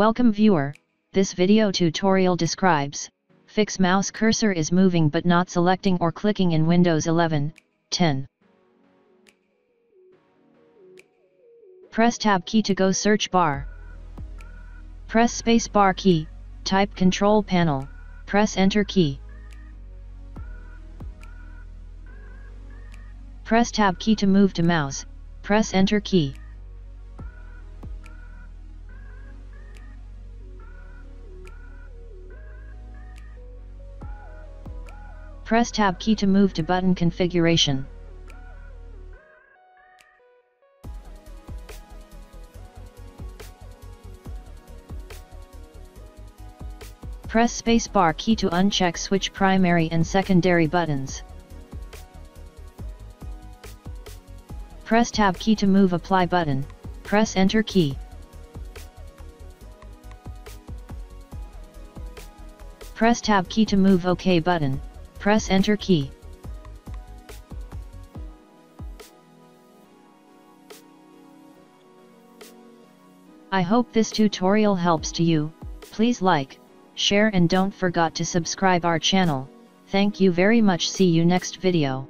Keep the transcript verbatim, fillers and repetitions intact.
Welcome viewer, this video tutorial describes, fix mouse cursor is moving but not selecting or clicking in Windows eleven, ten. Press Tab key to go search bar. Press space bar key, type Control Panel, press Enter key. Press Tab key to move to mouse, press Enter key. Press Tab key to move to button configuration. Press spacebar key to uncheck switch primary and secondary buttons. Press Tab key to move apply button, press Enter key. Press Tab key to move OK button. Press Enter key. I hope this tutorial helps to you. Please like, share and don't forget to subscribe our channel. Thank you very much. See you next video.